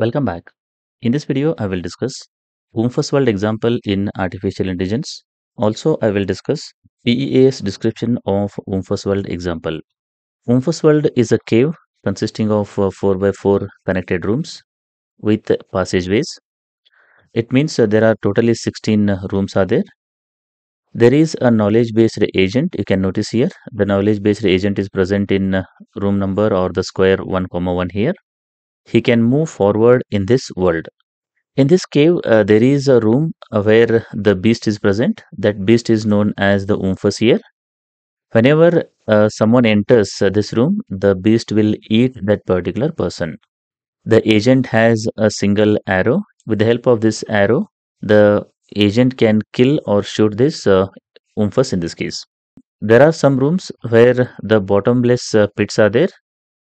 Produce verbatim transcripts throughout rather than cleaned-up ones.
Welcome back. In this video, I will discuss Wumpus World example in artificial intelligence. Also, I will discuss P E A S description of Wumpus World example. Wumpus World is a cave consisting of four by four connected rooms with passageways. It means there are totally sixteen rooms are there. There is a knowledge-based agent. You can notice here, the knowledge-based agent is present in room number or the square one comma one here. He can move forward in this world. In this cave, uh, there is a room where the beast is present. That beast is known as the Wumpus here. Whenever uh, someone enters uh, this room, the beast will eat that particular person. The agent has a single arrow. With the help of this arrow, the agent can kill or shoot this uh, Wumpus in this case. There are some rooms where the bottomless uh, pits are there.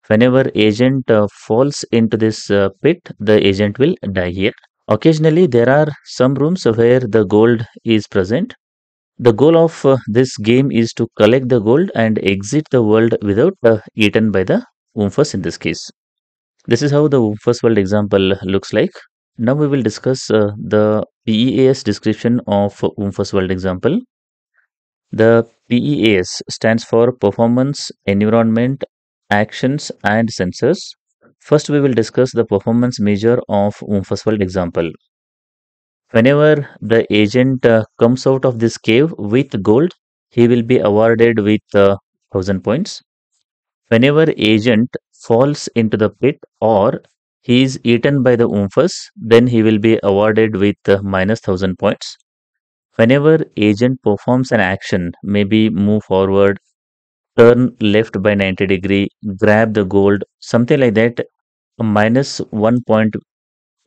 Whenever agent uh, falls into this uh, pit, the agent will die here. Occasionally, there are some rooms where the gold is present. The goal of uh, this game is to collect the gold and exit the world without uh, eaten by the Wumpus in this case. This is how the Wumpus World example looks like. Now we will discuss uh, the P E A S description of Wumpus World example. The P E A S stands for Performance, Environment, Actions and Sensors. First, we will discuss the performance measure of Wumpus World example. Whenever the agent uh, comes out of this cave with gold, he will be awarded with uh, one thousand points. Whenever agent falls into the pit or he is eaten by the Wumpus, then he will be awarded with uh, minus one thousand points. Whenever agent performs an action, maybe move forward, turn left by ninety degree, grab the gold, something like that, minus one point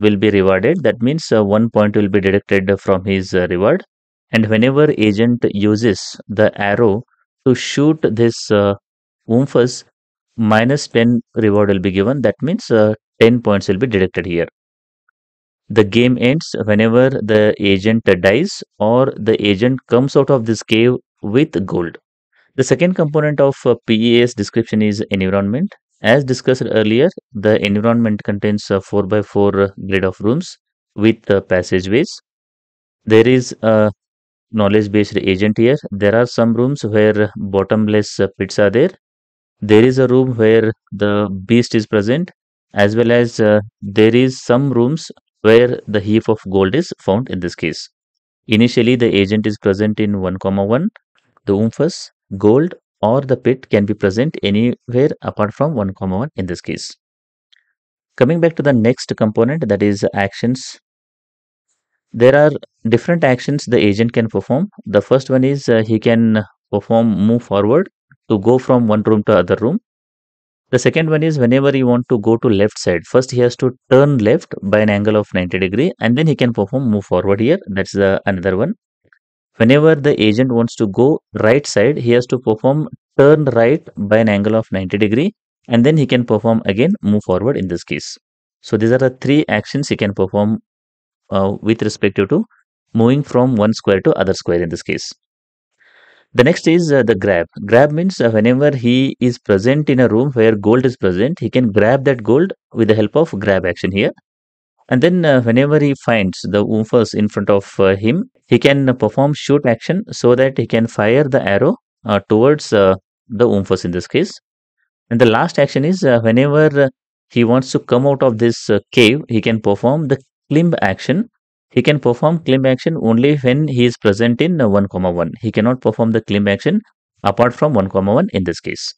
will be rewarded. That means uh, one point will be deducted from his uh, reward. And whenever agent uses the arrow to shoot this uh, Wumpus, minus ten reward will be given. That means uh, ten points will be deducted here. The game ends whenever the agent dies or the agent comes out of this cave with gold. The second component of uh, P E A S description is environment. As discussed earlier, the environment contains a four by four grid of rooms with uh, passageways. There is a knowledge-based agent here. There are some rooms where bottomless uh, pits are there. There is a room where the beast is present, as well as uh, there is some rooms where the heap of gold is found in this case. Initially, the agent is present in one comma one, the Wumpus. Gold or the pit can be present anywhere apart from one comma one in this case. Coming back to the next component, that is actions. There are different actions the agent can perform. The first one is uh, he can perform move forward to go from one room to other room. The second one is whenever he wants to go to left side, first he has to turn left by an angle of ninety degree and then he can perform move forward here. That's uh, another one. Whenever the agent wants to go right side, he has to perform turn right by an angle of ninety degree and then he can perform again move forward in this case. So these are the three actions he can perform uh, with respect to moving from one square to other square in this case. The next is uh, the grab. Grab means uh, whenever he is present in a room where gold is present, he can grab that gold with the help of grab action here. And then uh, whenever he finds the Wumpus in front of uh, him, he can uh, perform shoot action so that he can fire the arrow uh, towards uh, the Wumpus in this case. And the last action is uh, whenever uh, he wants to come out of this uh, cave, he can perform the climb action. He can perform climb action only when he is present in one comma one. He cannot perform the climb action apart from one comma one in this case.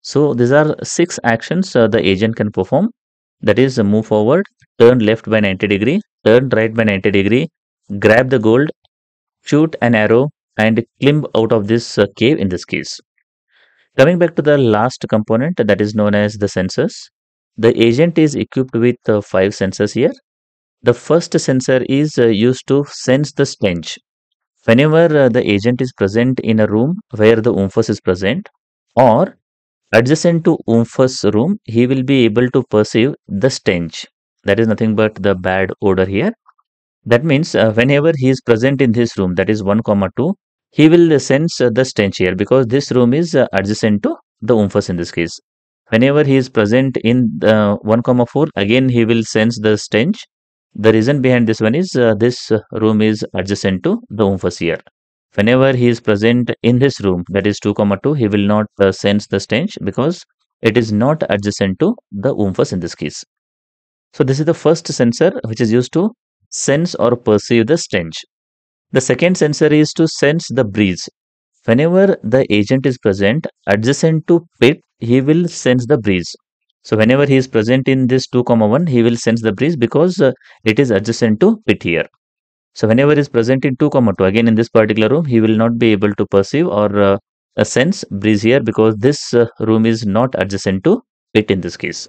So these are six actions uh, the agent can perform. That is uh, move forward, turn left by ninety degree, turn right by ninety degree, grab the gold, shoot an arrow and climb out of this uh, cave in this case. Coming back to the last component, that is known as the sensors. The agent is equipped with uh, five sensors here. The first sensor is uh, used to sense the stench. Whenever uh, the agent is present in a room where the Wumpus is present or adjacent to Wumpus room, he will be able to perceive the stench. That is nothing but the bad odor here. That means uh, whenever he is present in this room, that is one comma two, he will sense uh, the stench here because this room is uh, adjacent to the Wumpus in this case. Whenever he is present in uh, one comma four, again he will sense the stench. The reason behind this one is uh, this room is adjacent to the Wumpus here. Whenever he is present in this room, that is two comma two, he will not uh, sense the stench because it is not adjacent to the Wumpus in this case. So this is the first sensor which is used to sense or perceive the stench. The second sensor is to sense the breeze. Whenever the agent is present adjacent to pit, he will sense the breeze. So whenever he is present in this two comma one, he will sense the breeze because uh, it is adjacent to pit here. So whenever he is present in two comma two, again in this particular room, he will not be able to perceive or uh, sense breeze here because this uh, room is not adjacent to pit in this case.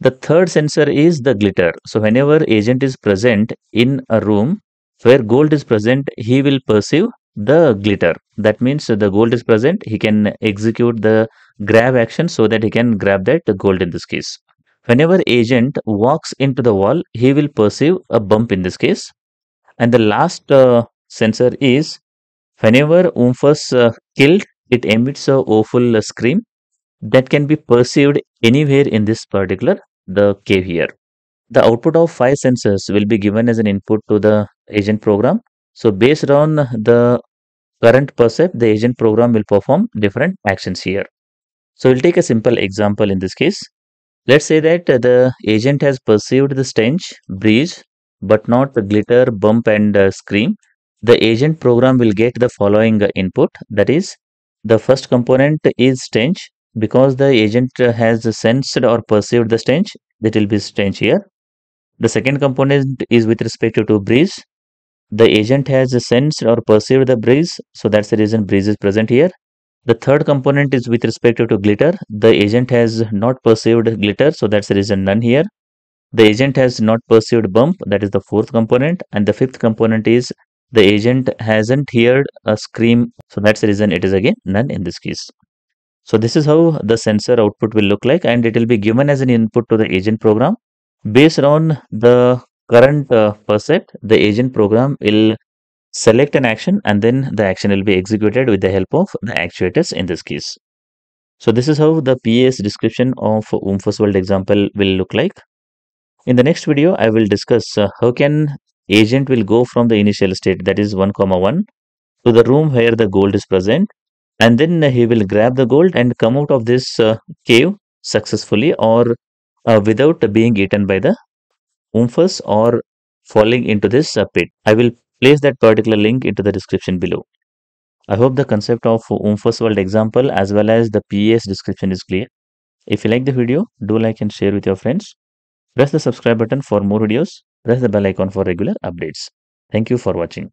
The third sensor is the glitter. So whenever agent is present in a room where gold is present, he will perceive the glitter. That means the gold is present, he can execute the grab action so that he can grab that gold in this case. Whenever agent walks into the wall, he will perceive a bump in this case. And the last uh, sensor is whenever Wumpus uh, killed, it emits a woeful uh, scream that can be perceived anywhere in this particular the cave here. The output of five sensors will be given as an input to the agent program. So based on the current percept, the agent program will perform different actions here. So we'll take a simple example in this case. Let's say that the agent has perceived the stench, breeze, but not the glitter, bump and uh, scream. The agent program will get the following input. That is, the first component is stench. Because the agent has sensed or perceived the stench, it will be stench here. The second component is with respect to breeze. The agent has sensed or perceived the breeze, so that's the reason breeze is present here. The third component is with respect to glitter. The agent has not perceived glitter, so that's the reason none here. The agent has not perceived bump, that is the fourth component. And the fifth component is the agent hasn't heard a scream, so that's the reason it is again none in this case. So this is how the sensor output will look like, and it will be given as an input to the agent program. Based on the current uh, percept, the agent program will select an action and then the action will be executed with the help of the actuators in this case. So this is how the P E A S description of Wumpus World example will look like. In the next video, I will discuss uh, how can agent will go from the initial state, that is one comma one, to the room where the gold is present. And then he will grab the gold and come out of this uh, cave successfully or uh, without being eaten by the Wumpus or falling into this uh, pit. I will place that particular link into the description below. I hope the concept of Wumpus World example as well as the P E A S description is clear. If you like the video, do like and share with your friends. Press the subscribe button for more videos. Press the bell icon for regular updates. Thank you for watching.